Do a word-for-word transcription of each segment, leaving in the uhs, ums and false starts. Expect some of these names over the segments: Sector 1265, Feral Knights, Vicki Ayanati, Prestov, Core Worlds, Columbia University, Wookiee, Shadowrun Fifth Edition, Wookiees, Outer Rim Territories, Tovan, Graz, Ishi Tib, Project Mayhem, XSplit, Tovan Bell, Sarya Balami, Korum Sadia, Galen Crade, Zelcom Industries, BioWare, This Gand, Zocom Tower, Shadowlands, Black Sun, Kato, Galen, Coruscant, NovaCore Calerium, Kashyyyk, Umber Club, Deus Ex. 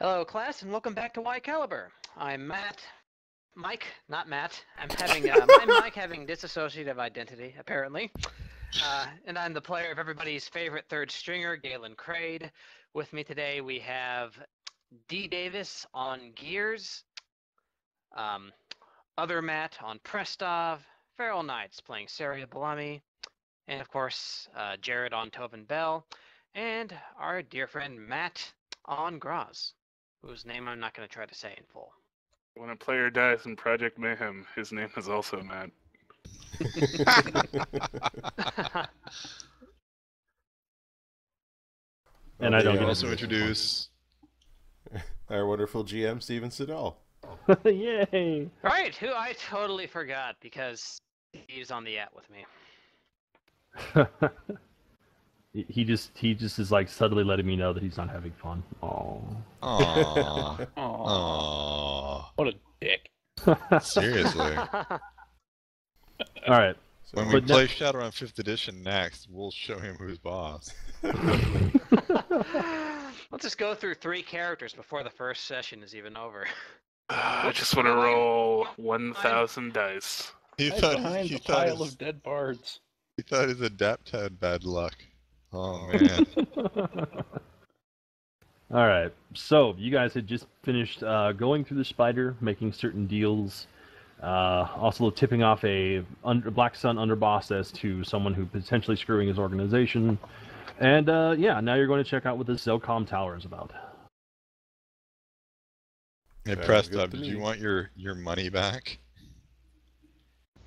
Hello, class, and welcome back to Y Caliber. I'm Matt. Mike, not Matt. I'm having uh, I'm Mike having dissociative identity, apparently. Uh, and I'm the player of everybody's favorite third stringer, Galen Crade. With me today we have D. Davis on Gears, um, Other Matt on Prestov, Feral Knights playing Sarya Balami, and of course uh, Jared on Tovan Bell, and our dear friend Matt on Graz, whose name I'm not going to try to say in full. When a player dies in Project Mayhem, his name is also Matt. And I don't get also introduce our wonderful G M, Steven Siddall. Yay! Right, who I totally forgot because he's on the at with me. He just he just is like subtly letting me know that he's not having fun. Oh. Aww. Aww. Aww. What a dick. Seriously. All right. So when we play Shadowrun Fifth Edition next, we'll show him who's boss. Let's just go through three characters before the first session is even over. Uh, I just want to roll one thousand dice. He thought behind a pile of dead bards. He thought his adapt had bad luck. Oh, man. All right. So, you guys had just finished uh, going through the spider, making certain deals, uh, also tipping off a under, Black Sun underboss as to someone who potentially screwing his organization. And, uh, yeah, now you're going to check out what the Zelcom Tower is about. Hey, Prestov, did you want your, your money back?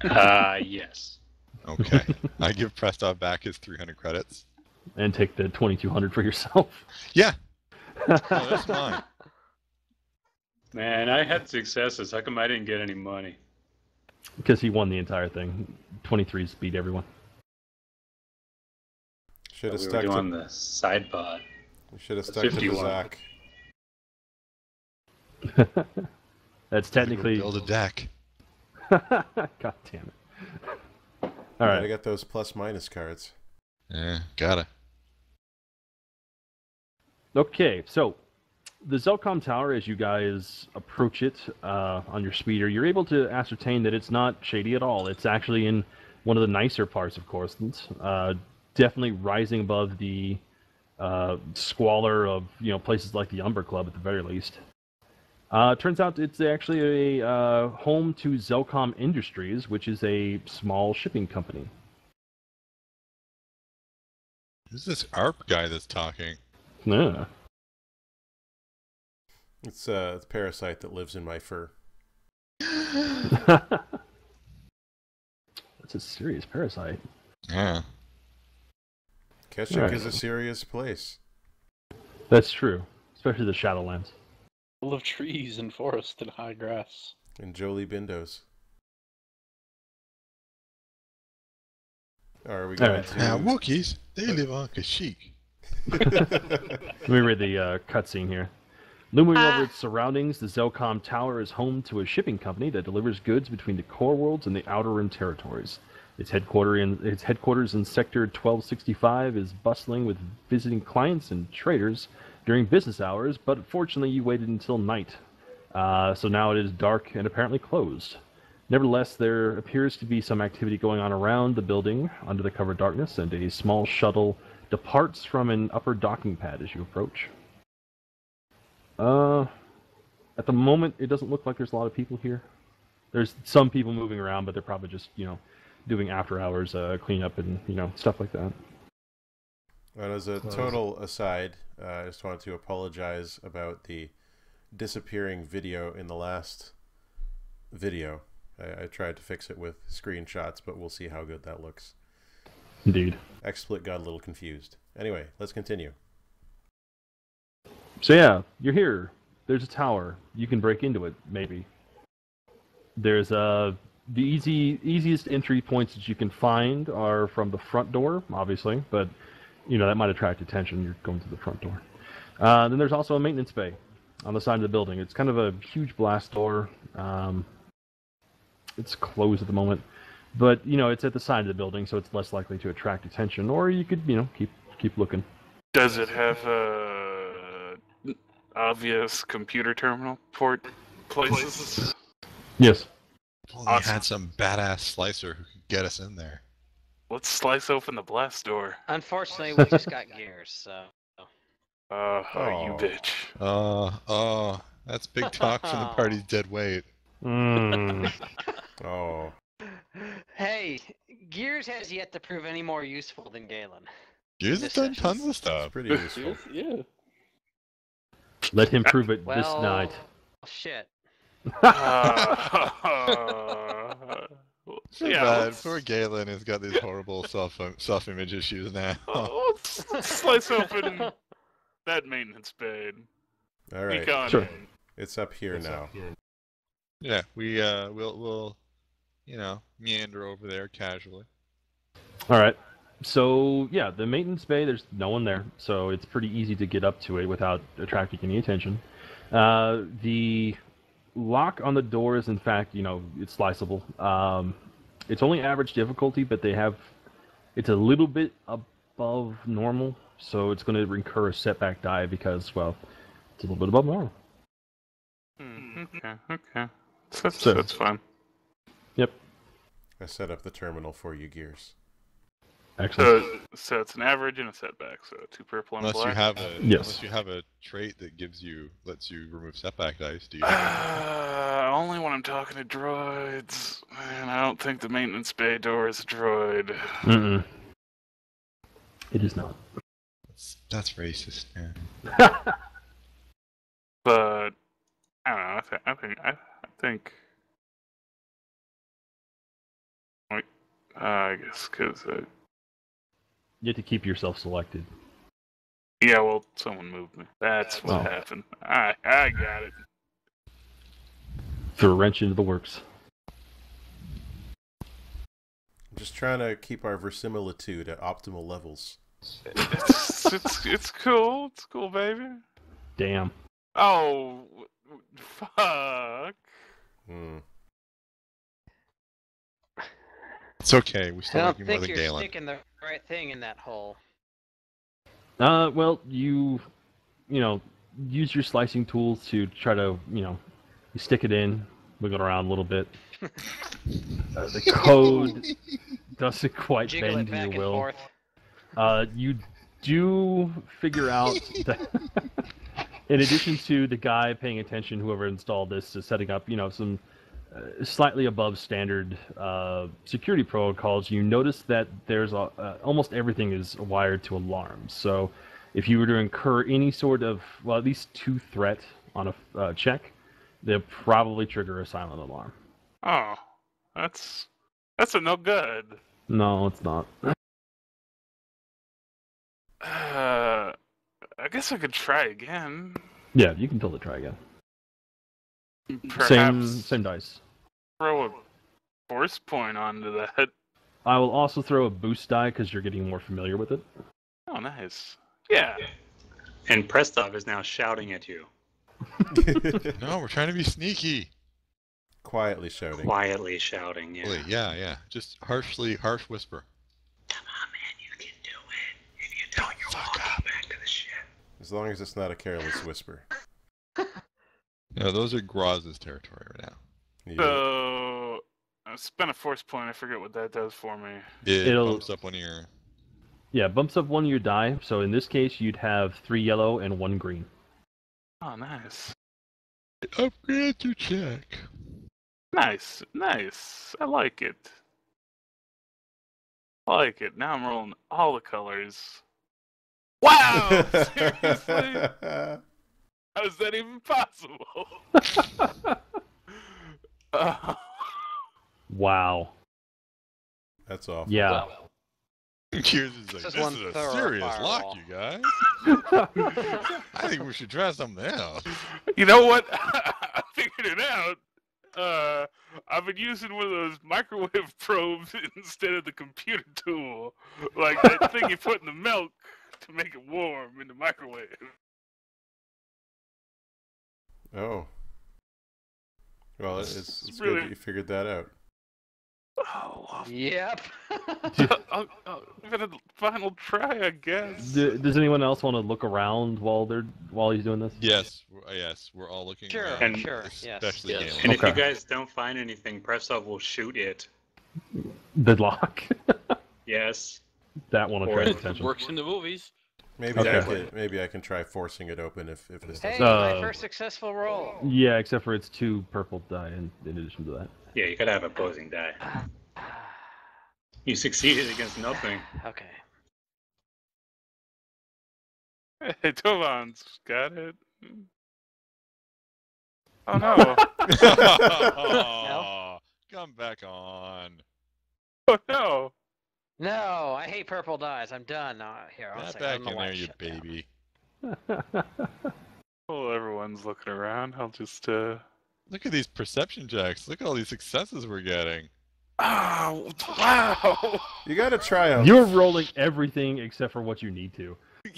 Uh, yes. Okay. I give Prestov back his three hundred credits. And take the twenty-two hundred for yourself. Yeah. Oh, that's mine. Man, I had successes. How come I didn't get any money? Because he won the entire thing. twenty-threes beat everyone. Should have stuck on the side pod. We should have stuck to the Zach. That's technically build a deck. God damn it. All right, I got those plus minus cards. Yeah, gotta. Okay, so the Zelcom Tower, as you guys approach it uh, on your speeder, you're able to ascertain that it's not shady at all. It's actually in one of the nicer parts of Coruscant, uh, definitely rising above the uh, squalor of you know places like the Umber Club at the very least. Uh, turns out it's actually a uh, home to Zelcom Industries, which is a small shipping company. Who's this A R P guy that's talking? Yeah. It's uh, a parasite that lives in my fur. That's a serious parasite. Yeah. Kashyyyk right. is a serious place. That's true, especially the Shadowlands. Full of trees and forest and high grass. And Jolie Bindos. Are we going right. to... Now, Wookiees, they live on Kashyyyk. Let me read the uh, cutscene here. Looming ah. over its surroundings, the Zelcom Tower is home to a shipping company that delivers goods between the Core Worlds and the Outer Rim Territories. Its, headquarter in, its headquarters in Sector twelve sixty-five is bustling with visiting clients and traders during business hours, but fortunately you waited until night, uh, so now it is dark and apparently closed. Nevertheless, there appears to be some activity going on around the building under the cover of darkness, and a small shuttle departs from an upper docking pad as you approach. Uh, at the moment, it doesn't look like there's a lot of people here. There's some people moving around, but they're probably just, you know, doing after hours uh, cleanup and, you know, stuff like that. And as a total aside, uh, I just wanted to apologize about the disappearing video in the last video. I, I tried to fix it with screenshots, but we'll see how good that looks. Indeed. XSplit got a little confused. Anyway, let's continue. So yeah, you're here. There's a tower. You can break into it, maybe. There's a... The easy, easiest entry points that you can find are from the front door, obviously, but... You know, that might attract attention. You're going through the front door. Uh, then there's also a maintenance bay on the side of the building. It's kind of a huge blast door. Um, it's closed at the moment. But, you know, it's at the side of the building, so it's less likely to attract attention. Or you could, you know, keep keep looking. Does it have a obvious computer terminal port places? Yes. Well, we awesome. had some badass slicer who could get us in there. Let's slice open the blast door. Unfortunately, we just got gears, so... Uh, oh, oh, you bitch. Uh, oh, that's big talk from the party's dead weight. Mm. Oh. Hey, Gears has yet to prove any more useful than Galen. Gears has done tons of stuff. Pretty useful. Yeah. Let him prove it well, this night. Shit. uh, yeah, bad. Poor Galen has got these horrible self self-image issues now. Oh, let's slice open that maintenance bed. All right. Sure. It's up here it's now. Up here. Yeah, we uh, we'll we'll, you know, meander over there casually. All right. So yeah, the maintenance bay. There's no one there, so it's pretty easy to get up to it without attracting any attention. Uh, the lock on the door is, in fact, you know, it's sliceable. Um, it's only average difficulty, but they have, it's a little bit above normal, so it's going to incur a setback die because, well, it's a little bit above normal. Mm, okay, okay. So that's, so, that's fine. Yep. I set up the terminal for you, Gears. Excellent. So, so it's an average and a setback, so two purple and unless black. You have a, yes. Unless you have a trait that gives you, lets you remove setback dice, do you? Uh, only when I'm talking to droids. Man, I don't think the maintenance bay door is a droid. Mm-mm. It is not. That's, that's racist, man. But, I don't know, I, th I think... I, I think... Wait, uh, I guess, because... Uh, You have to keep yourself selected. Yeah, well, someone moved me. That's what oh. happened. I I got it. Threw a wrench into the works. I'm just trying to keep our verisimilitude at optimal levels. It's, it's, it's cool. It's cool, baby. Damn. Oh, fuck. Hmm. It's okay, we still have more than Galen. I don't think you're sticking the right thing in that hole. Uh, well, you, you know, use your slicing tools to try to, you know, you stick it in, wiggle it around a little bit. Uh, the code doesn't quite Jiggle bend to your will. Uh, you do figure out that, in addition to the guy paying attention, whoever installed this, is setting up, you know, some... Uh, slightly above standard uh, security protocols, you notice that there's a, uh, almost everything is wired to alarms. So if you were to incur any sort of, well, at least two threat on a uh, check, they'll probably trigger a silent alarm. Oh, that's that's a no good. No, it's not. Uh, I guess I could try again. Yeah, you can totally try again. Perhaps same, same dice. Throw a force point onto that. I will also throw a boost die because you're getting more familiar with it. Oh, nice. Yeah. And Prestov is now shouting at you. No, we're trying to be sneaky. Quietly shouting. Quietly shouting, yeah. Yeah, yeah. Just harshly, harsh whisper. Come on, man, you can do it. If you don't, you're walking back to the ship. As long as it's not a careless whisper. No, those are Graz's territory right now. Yeah. So, I spent a force point. I forget what that does for me. It It'll, bumps up one of your... Yeah, bumps up one of your die. So in this case, you'd have three yellow and one green. Oh, nice. Upgrade to check. Nice, nice. I like it. I like it. Now I'm rolling all the colors. Wow! Seriously? How is that even possible? uh, wow. That's awful. Yeah. Wow. Gears is like, this is a serious lock, you guys. I think we should try something else. You know what? I figured it out. Uh, I've been using one of those microwave probes instead of the computer tool. Like that thing you put in the milk to make it warm in the microwave. Oh. Well, it's, it's, it's really... good that you figured that out. Oh, well. Yep. I'll, I'll give it a final try, I guess. Do, does anyone else want to look around while they're while he's doing this? Yes, yes, we're all looking. Sure, around, and sure, especially yes. Galen. And okay. if you guys don't find anything, Prestov will shoot it. The lock. Yes. That one will attract attention. Works in the movies. Maybe okay. I can maybe I can try forcing it open if if this. Hey, uh, my first successful roll. Yeah, except for it's two purple die in, in addition to that. Yeah, you gotta have opposing die. You succeeded against nothing. Okay. Hey, Tovan's got it. Oh no! Oh, no. Come back on. Oh no! No, I hate purple dies. I'm done. Uh, here, I'll back in there, you baby. Well, everyone's looking around. I'll just uh. Look at these perception jacks. Look at all these successes we're getting. Oh, wow. You got to try them. You're rolling everything except for what you need to.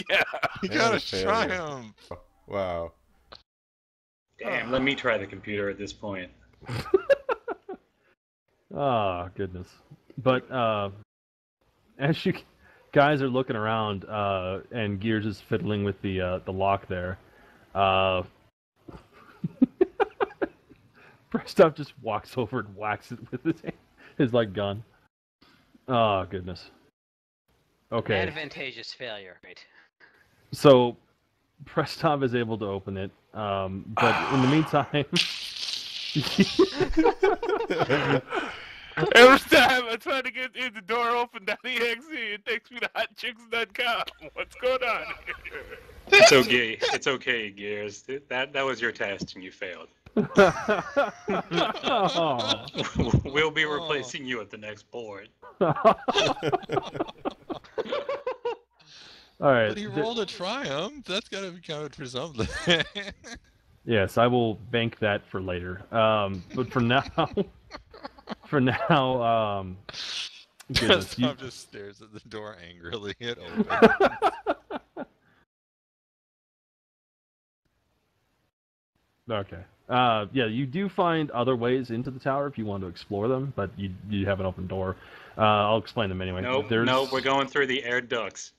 Yeah, you got to try them. Wow. Damn, let me try the computer at this point. Oh, goodness. But uh, as you guys are looking around uh, and Gears is fiddling with the, uh, the lock there, uh... Prestov just walks over and whacks it with his, his like, gun. Oh, goodness. Okay. Advantageous failure. Right. So, Prestov is able to open it, um, but in the meantime... Every time I try to get in the door open down the E X E, it takes me to hot chicks dot com. What's going on here? It's okay, it's okay, Gears. That, that was your test, and you failed. Oh. We'll be replacing oh. you at the next board. All right. But he rolled a triumph. That's got to be counted for something. Yes, I will bank that for later. Um, but for now, for now, um, goodness, you... just stares at the door angrily. It opens. Okay. Uh, yeah, you do find other ways into the tower if you want to explore them, but you you have an open door. Uh, I'll explain them anyway. No, nope, nope, we're going through the air ducts.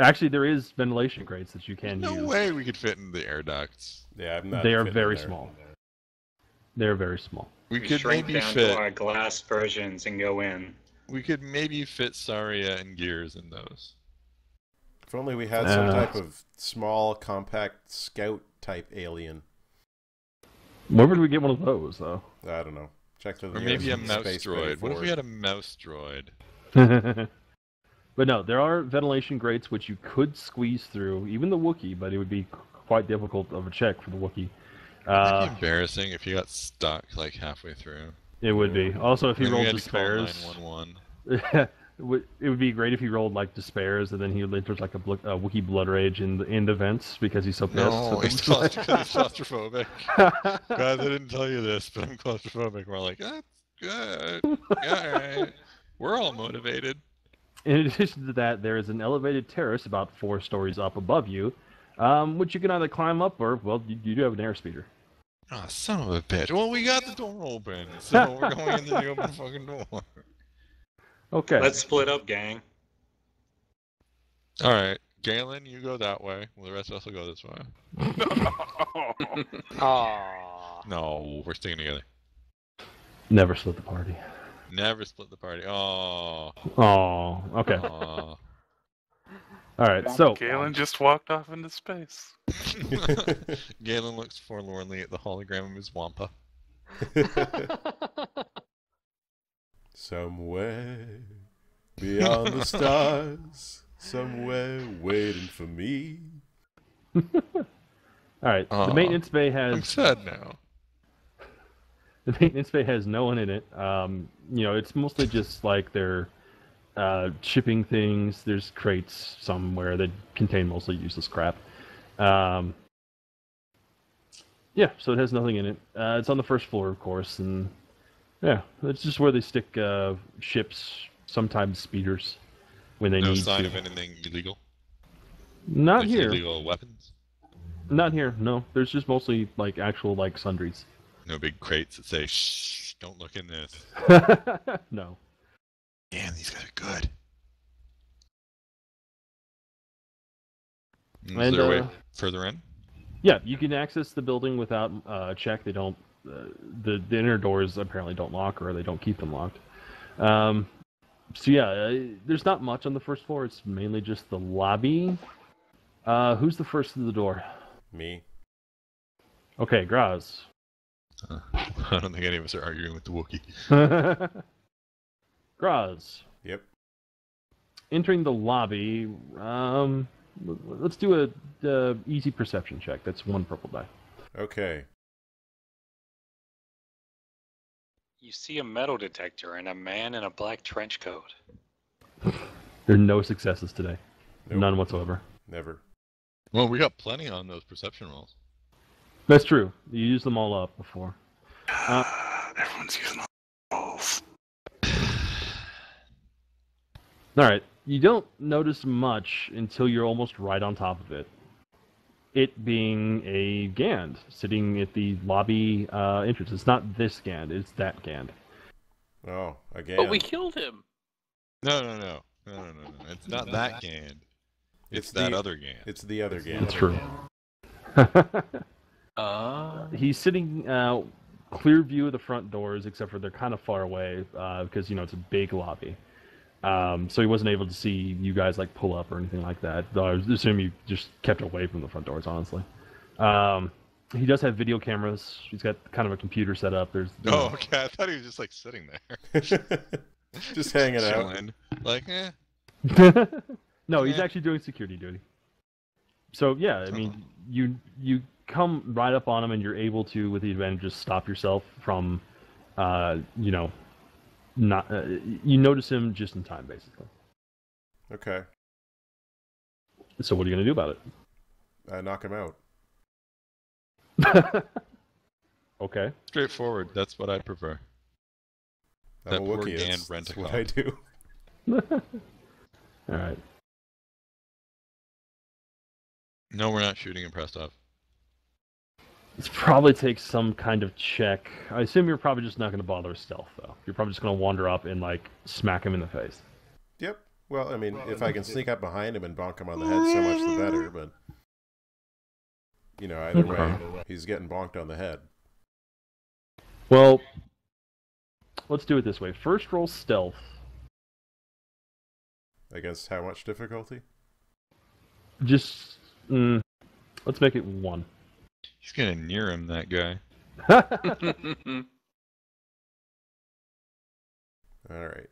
Actually, there is ventilation grates that you can There's use. No way we could fit in the air ducts. Yeah, I'm not. They are very small. They are very small. We, we could shrink maybe down fit... to our glass versions and go in. We could maybe fit Sarya and Gears in those. If only we had uh, some type of small, compact scout type alien. Where would we get one of those, though? I don't know. Check the or maybe a mouse droid. What if we had a mouse droid? But no, there are ventilation grates which you could squeeze through, even the Wookiee, but it would be quite difficult of a check for the Wookiee. Uh, It'd be embarrassing if you got stuck like halfway through. It would be. Also, if he rolled despairs, it would be great if he rolled like despairs, and then he enters like a, blo a Wookiee blood rage in the in the vents because he's so pissed. No, so he's claustrophobic. Guys, I didn't tell you this, but I'm claustrophobic. We're like, that's good. All right, we're all motivated. In addition to that, there is an elevated terrace about four stories up above you, um, which you can either climb up or, well, you, you do have an airspeeder. Ah, oh, son of a bitch. Well, we got the door open, so we're going into the open fucking door. Okay. Let's split up, gang. All right. Galen, you go that way. Well, the rest of us will go this way. Aww. No, we're sticking together. Never split the party. Never split the party. Oh. Oh. Okay. Aww. All right. So Galen just walked off into space. Galen looks forlornly at the hologram of his wampa. Somewhere beyond the stars, somewhere waiting for me. All right. Uh, the maintenance bay has. I'm sad now. The maintenance bay has no one in it. Um, you know, it's mostly just like they're uh, shipping things. There's crates somewhere that contain mostly useless crap. Um, yeah, so it has nothing in it. Uh, it's on the first floor, of course, and yeah, it's just where they stick uh, ships, sometimes speeders, when they no need to. No sign of anything illegal. Not like here. Illegal weapons. Not here. No, there's just mostly like actual like sundries. No big crates that say shh Shh, don't look in this. No. Damn, these guys are good. And is there uh, a way further in? Yeah, you can access the building without a uh, check. They don't. Uh, the, the inner doors apparently don't lock, or they don't keep them locked. Um, so yeah, uh, there's not much on the first floor. It's mainly just the lobby. Uh, who's the first to the door? Me. Okay, Graz. Uh, I don't think any of us are arguing with the Wookiee. Graz. Yep. Entering the lobby. Um, let's do a uh, easy perception check. That's one purple die. Okay. You see a metal detector and a man in a black trench coat. There are no successes today. Nope. None whatsoever. Never. Well, we got plenty on those perception rolls. That's true. You used them all up before. Uh, Everyone's using all rolls. Alright. You don't notice much until you're almost right on top of it. It being a Gand, sitting at the lobby uh, entrance. It's not this Gand, it's that Gand. Oh, a Gand. But we killed him! No, no, no. No, no, no, no. It's not that Gand. It's, it's that the, other Gand. It's the other Gand. That's true. Uh, he's sitting uh, clear view of the front doors, except for they're kind of far away uh, because, you know, it's a big lobby. Um, so he wasn't able to see you guys like pull up or anything like that. Though I assume you just kept away from the front doors, honestly. Um, he does have video cameras. He's got kind of a computer set up. There's. You know, oh, okay. I thought he was just like sitting there, just hanging out, like. Eh. No, he's actually doing security duty. So yeah, I mean, you you come right up on him, and you're able to, with the advantage, just stop yourself from, uh, you know, not. Uh, you notice him just in time, basically. Okay. So what are you gonna do about it? I knock him out. Okay. Straightforward. That's what I prefer. I'm that a Wookiee. That's, that's what I do. All right. No, we're not shooting at Prestov. It probably takes some kind of check. I assume you're probably just not going to bother with stealth, though. You're probably just going to wander up and, like, smack him in the face. Yep. Well, I mean, well, if I can sneak up behind him and bonk him on the head, so much the better, but... You know, either okay. way, he's getting bonked on the head. Well, let's do it this way. First roll stealth. Against how much difficulty? Just... Mm, let's make it one. He's gonna near him, that guy. Alright.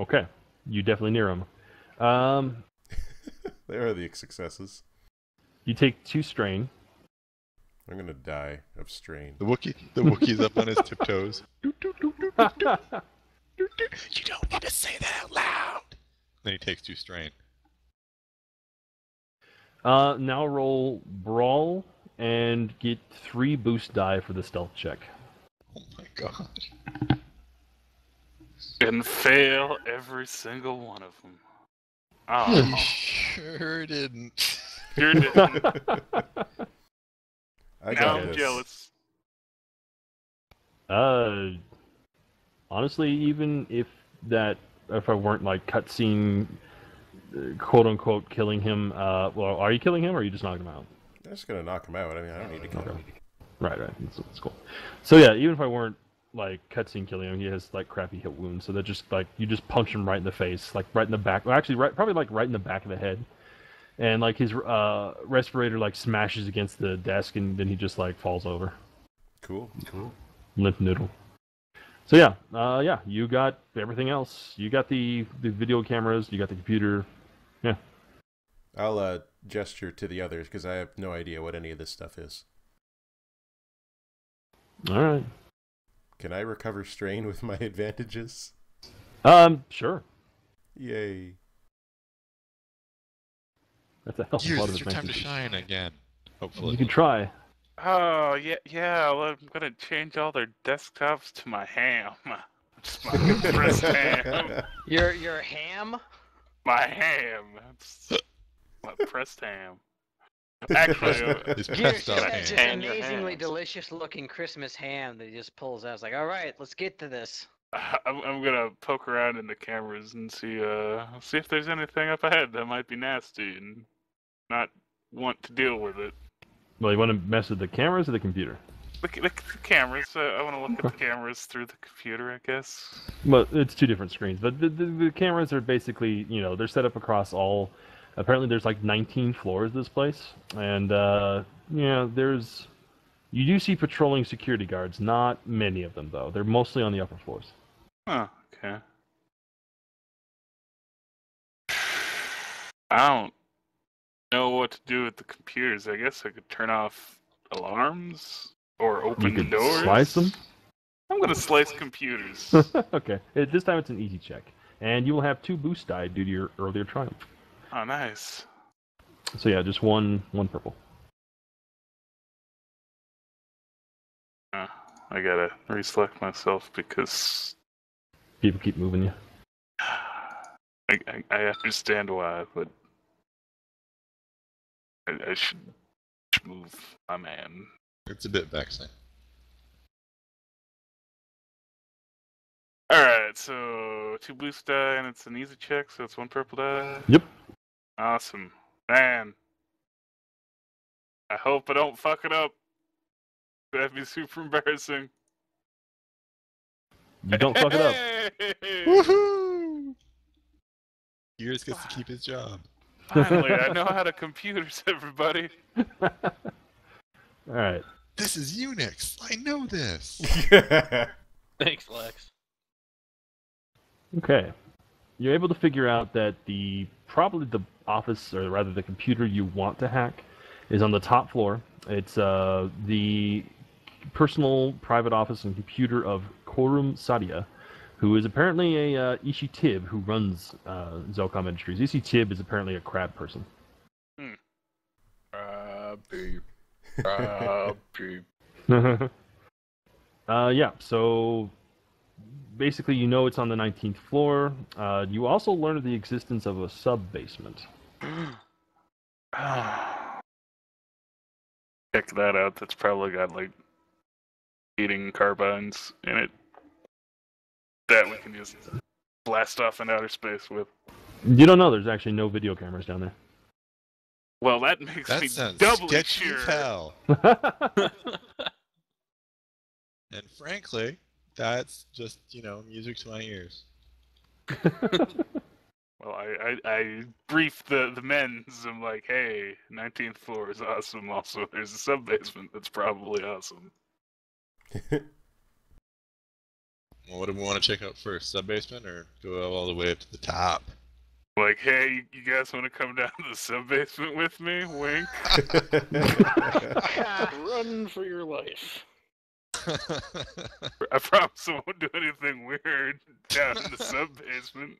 Okay. You definitely near him. Um, there are the successes. You take two strain. I'm gonna die of strain. The Wookiee, the Wookiee's up on his tiptoes. Do, do, do, do, do, do. You don't need to say that out loud! Then he takes two strain. Uh, now roll Brawl and get three boost die for the stealth check. Oh my god. And fail every single one of them. Oh. You sure didn't. Sure didn't. I now I'm jealous. Uh... Honestly, even if that, if I weren't like cutscene, quote unquote, killing him. Uh, well, are you killing him, or are you just knocking him out? I'm just gonna knock him out. I mean, I don't need to kill okay. him. Right, right. That's, that's cool. So yeah, even if I weren't like cutscene killing him, he has like crappy hit wounds. So that just like you just punch him right in the face, like right in the back. Well, actually, right, probably like right in the back of the head, and like his uh, respirator like smashes against the desk, and then he just like falls over. Cool. Cool. Limp noodle. So yeah, uh, yeah, you got everything else. You got the, the video cameras, you got the computer, yeah. I'll uh, gesture to the others, because I have no idea what any of this stuff is. Alright. Can I recover strain with my advantages? Um, sure. Yay. That's a hell of a lot of advantages. It's your time to shine again, hopefully. You can try. Oh, yeah, yeah, well, I'm going to change all their desktops to my ham. My compressed ham. Your, your ham? My ham. That's my pressed ham. Actually, his pissed off hand. Just amazingly delicious-looking Christmas ham that he just pulls out. It's like, all right, let's get to this. I'm, I'm gonna poke around in the cameras and see, uh, see if there's anything up ahead that might be nasty and not want to deal with it. Well, you want to mess with the cameras or the computer? The, the, the cameras. Uh, I want to look at the cameras through the computer, I guess. Well, it's two different screens, but the, the, the cameras are basically, you know, they're set up across all. Apparently, there's like nineteen floors of this place, and uh, you know, there's you do see patrolling security guards. Not many of them, though. They're mostly on the upper floors. Oh, okay. I don't know what to do with the computers. I guess I could turn off alarms or open the doors. You could slice them? I'm gonna slice computers. Okay. This time it's an easy check, and you will have two boost die due to your earlier triumph. Oh, nice. So yeah, just one one purple. Uh, I gotta reselect myself because people keep moving you. I, I, I understand why, but I, I should move my man. It's a bit vexing. Alright, so two blue die and it's an easy check, so it's one purple die. Yep. Awesome. Man. I hope I don't fuck it up. That'd be super embarrassing. You don't fuck it up. Woohoo! Gears gets to keep his job. Finally, I know how to computers, everybody. Alright. This is Unix. I know this. Thanks, Lex. Okay. You're able to figure out that the probably the office, or rather the computer you want to hack, is on the top floor. It's uh, the personal private office and computer of Korum Sadia, who is apparently a uh, Ishi Tib who runs uh, Zelcom Industries. Ishi Tib is apparently a crab person. Hmm. Crab beep. Crab beep. uh, yeah, so... Basically, you know it's on the nineteenth floor. Uh, you also learn of the existence of a sub-basement. Check that out. That's probably got, like, eating carbines in it. That we can just blast off in outer space with. You don't know. There's actually no video cameras down there. Well, that makes that me doubly sure. And frankly... That's just, you know, music to my ears. Well, I, I I briefed the, the men's. I'm like, hey, nineteenth floor is awesome. Also, there's a sub-basement that's probably awesome. Well, what do we want to check out first? Sub-basement or go all the way up to the top? Like, hey, you guys want to come down to the sub-basement with me? Wink. Run for your life. I promise I won't do anything weird down in the sub-basement.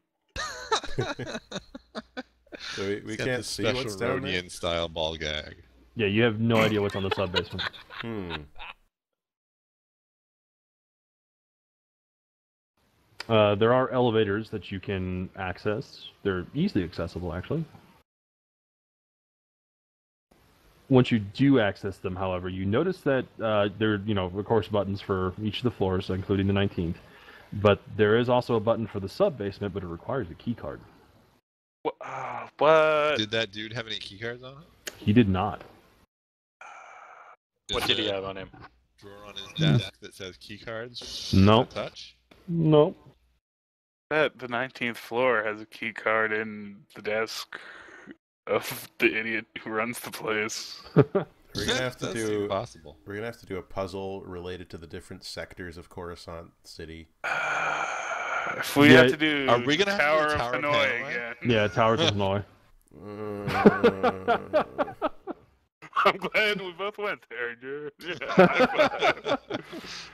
So we we can't see what's down there? Style ball gag. Yeah, you have no idea what's on the sub-basement. Hmm. Uh, there are elevators that you can access. They're easily accessible, actually. Once you do access them, however, you notice that uh, there are, you know, of course, buttons for each of the floors, including the nineteenth. But there is also a button for the sub-basement, but it requires a key card. What? Uh, what? Did that dude have any key cards on him? He did not. What did he have on him? Drawer on his desk that says key cards? Nope. Touch? Nope. That the nineteenth floor has a key card in the desk. Of the idiot who runs the place. We're gonna have to do possible. We're gonna have to do a puzzle related to the different sectors of Coruscant City. Uh, if we yeah, have to do, are we gonna Tower, have to do Tower of Hanoi again? Yeah, Tower of Hanoi. uh... I'm glad we both went there, dude. Yeah,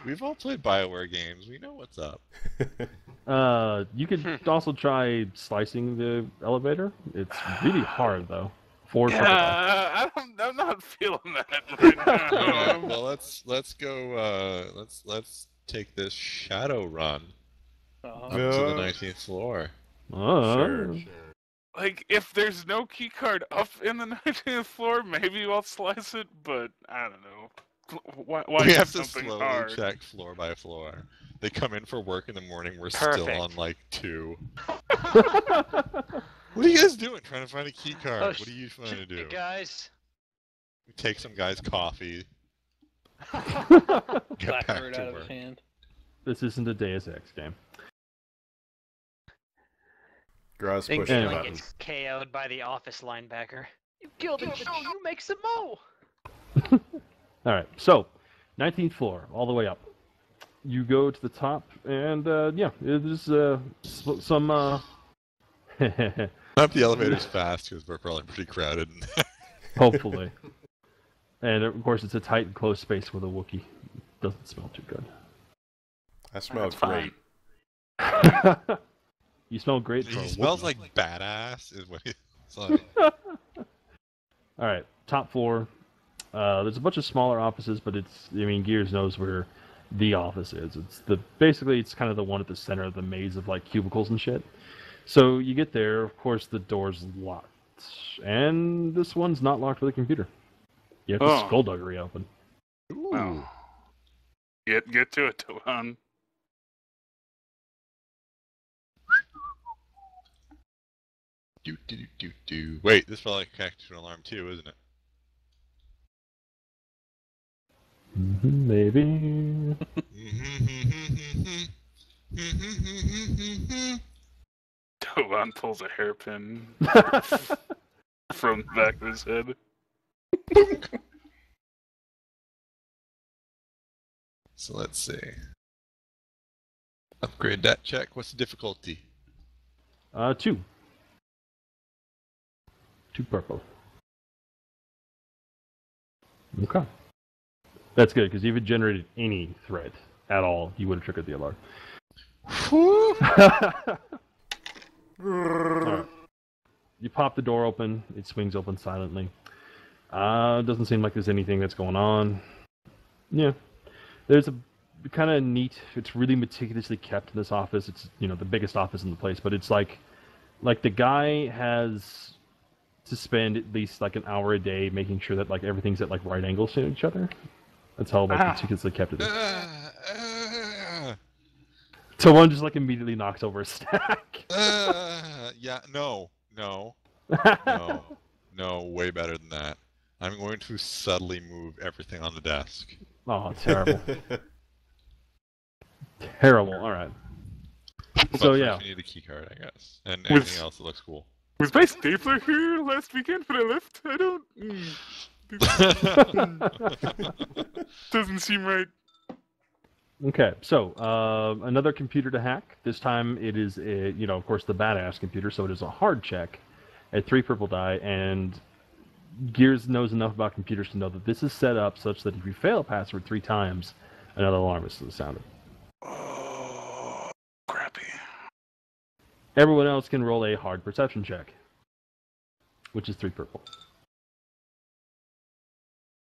we've all played BioWare games. We know what's up. Uh, you could also try slicing the elevator. It's really hard, though. Four yeah, I don't, I'm not feeling that right now. Yeah, well, let's let's go. Uh, let's let's take this Shadowrun uh-huh. up to the nineteenth floor. Uh-huh. Sure, sure. like, if there's no keycard up in the nineteenth floor, maybe I'll slice it, but I don't know. Why, why we have to slowly hard? check floor by floor. They come in for work in the morning, we're Perfect. still on, like, two. What are you guys doing? Trying to find a key card. Oh, what are you trying to do? Guys. We take some guy's coffee. Get Black back to out work. Of hand. This isn't a Deus Ex game. Gross pushing anyway. Like it's K O'd by the office linebacker. You killed him, but you make some mo! Alright, so, nineteenth floor, all the way up. You go to the top, and uh, yeah, there's uh, some... Uh... Up the elevators fast, because we're probably pretty crowded. Hopefully. And of course, it's a tight and close space with a Wookiee. Doesn't smell too good. I smell great. You smell great. He smells like badass, is what he's like. Alright, top floor. Uh, there's a bunch of smaller offices, but it's, I mean, Gears knows where the office is. It's the basically, it's kind of the one at the center of the maze of like cubicles and shit. So you get there, of course, the door's locked. And this one's not locked with a computer. You have to oh. skullduggery open. Ooh. Wow. Get, get to it, Tovan. Do, do, do, do. Wait, this felt like a tactical alarm too, isn't it? Maybe. Tovan pulls a hairpin from the back of his head. So let's see. Upgrade that check. What's the difficulty? Uh, two. Two purple. Okay. That's good, because if it generated any threat at all, you would have triggered the alarm. Right. You pop the door open, it swings open silently. Uh, doesn't seem like there's anything that's going on. Yeah. There's a kind of neat, it's really meticulously kept in this office. It's, you know, the biggest office in the place, but it's like, like the guy has to spend at least like an hour a day making sure that like everything's at like right angles to each other. That's how like, ah. meticulously kept it is. Uh, uh, so one just like immediately knocks over a stack. uh, yeah, no, no, no, no, way better than that. I'm going to subtly move everything on the desk. Oh, terrible. Terrible, alright. So yeah. We need the key card, I guess. And was, anything else that looks cool. Was my stapler here last weekend when I left? I don't... Mm. Doesn't seem right. Okay, so uh, another computer to hack. This time it is, a, you know, of course, the badass computer, so it is a hard check at three purple die, and Gears knows enough about computers to know that this is set up such that if you fail a password three times, another alarm is sounded. Oh, crappy. Everyone else can roll a hard perception check, which is three purple.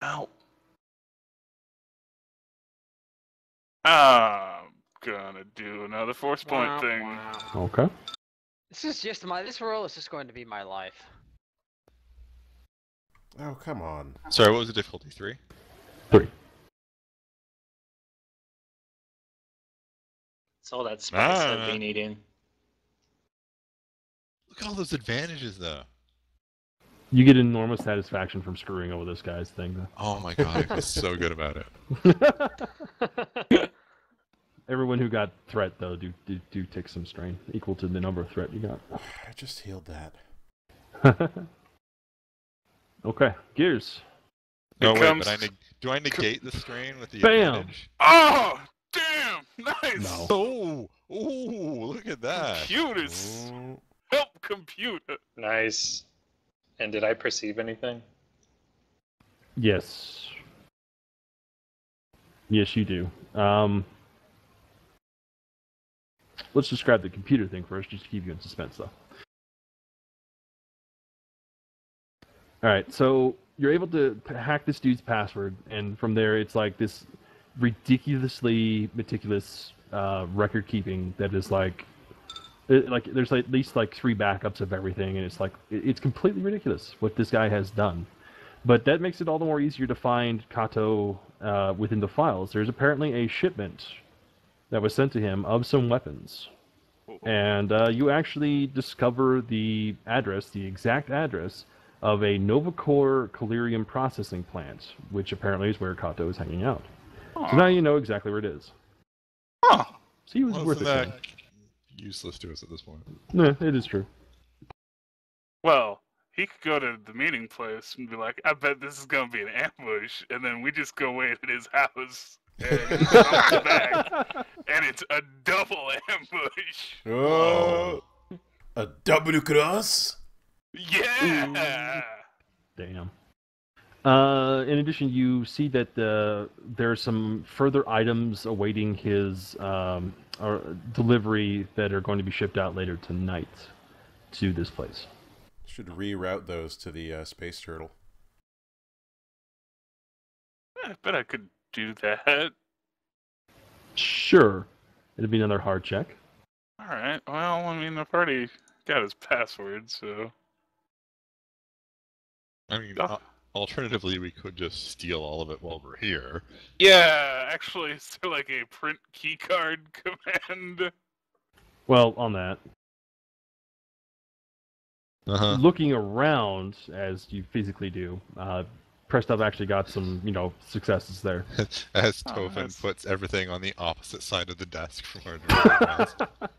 Ow. I'm gonna do another force point wow, thing. Wow. Okay. This is just my, this roll is just going to be my life. Oh, come on. Sorry, what was the difficulty? Three? Three. It's all that spice ah. that we need in. Look at all those advantages, though. You get enormous satisfaction from screwing over this guy's thing, though. Oh my god, I feel so good about it. Everyone who got threat, though, do, do, do take some strain, equal to the number of threat you got. I just healed that. Okay, Gears. No, it wait, comes... but I neg do I negate the strain with the Bam! Advantage? Oh, damn! Nice! No. Oh, ooh, look at that. Computers! Oh. Help computer! Nice. And did I perceive anything? Yes. Yes, you do. Um, let's describe the computer thing first, just to keep you in suspense, though. Alright, so you're able to hack this dude's password, and from there it's like this ridiculously meticulous uh, record keeping that is like It, like, there's like, at least like three backups of everything, and it's like, it, it's completely ridiculous what this guy has done. But that makes it all the more easier to find Kato uh, within the files. There's apparently a shipment that was sent to him of some weapons. And uh, you actually discover the address, the exact address, of a NovaCore Calerium processing plant, which apparently is where Kato is hanging out. Aww. So now you know exactly where it is. Huh. So he was well, worth it. Useless to us at this point. No, yeah, it is true. Well, he could go to the meeting place and be like, I bet this is going to be an ambush, and then we just go wait at his house. And, back, and it's a double ambush. Oh, a double cross? Yeah. Ooh. Damn. Uh, in addition, you see that uh, there are some further items awaiting his um, or delivery that are going to be shipped out later tonight to this place. Should reroute those to the uh, space turtle. I bet I could. Do that. Sure. It'd be another hard check. Alright, well, I mean, I've already got his password, so... I mean, oh. Alternatively, we could just steal all of it while we're here. Yeah, actually, is there like a print keycard command? Well, on that. Uh-huh. Looking around, as you physically do, uh... Prestov actually got some, you know, successes there. As Tovan oh, puts everything on the opposite side of the desk from where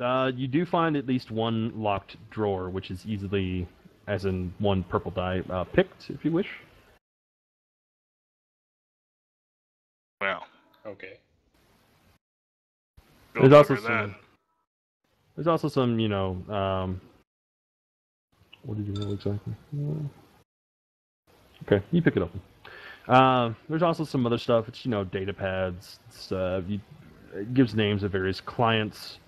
Uh You do find at least one locked drawer, which is easily, as in one purple die, uh, picked, if you wish. Wow. Okay. There's also some, there's also some, you know, um... What did you know exactly? Yeah. Okay, you pick it up. Uh, there's also some other stuff. It's, you know, data pads. It's, uh, you, it gives names of various clients.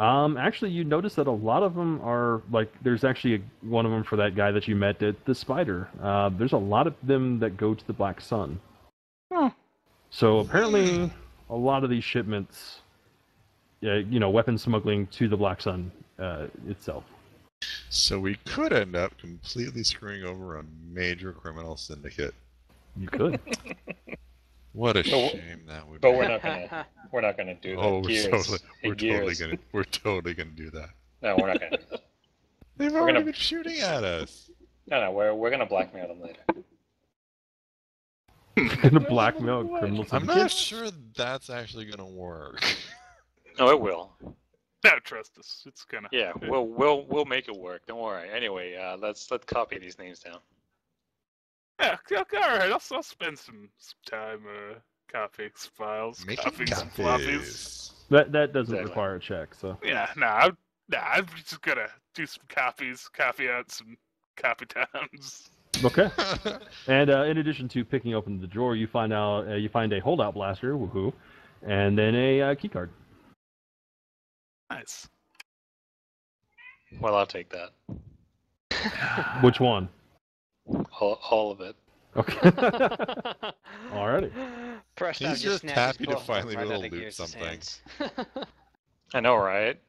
Um, actually, you notice that a lot of them are, like, there's actually a, one of them for that guy that you met at the Spider. Uh, there's a lot of them that go to the Black Sun. Huh. So apparently, a lot of these shipments, uh, you know, weapon smuggling to the Black Sun uh, itself. So we could end up completely screwing over a major criminal syndicate. You could. What a no, shame that would but be. But we're not gonna. We're not gonna do that. Oh, we're totally, we're totally gonna. We're totally gonna do that. No, we're not gonna. They've we're already gonna... been shooting at us. No, no, we're we're gonna blackmail them later. We're gonna blackmail a criminal syndicate. I'm not sure that's actually gonna work. No, it will. No, trust us. It's gonna. Yeah, we'll we'll we'll make it work. Don't worry. Anyway, uh, let's let's copy these names down. Yeah. Okay, all right. I'll, I'll spend some, some time uh, copying files, Making copying copies. Some floppies. That that doesn't exactly. require a check, so. Yeah. No. Nah, nah. I'm just gonna do some copies, copy out some copy times. Okay. And uh, in addition to picking open the drawer, you find out uh, you find a holdout blaster, woohoo, and then a uh, key card. Nice. Well, I'll take that. Which one? All, all of it. Okay. Alrighty. He's just, just happy to finally be able to loot something. I know, right?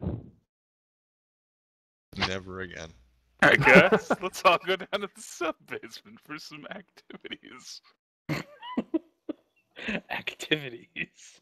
Never again. Alright, guys, let's all go down to the sub-basement for some activities. Activities?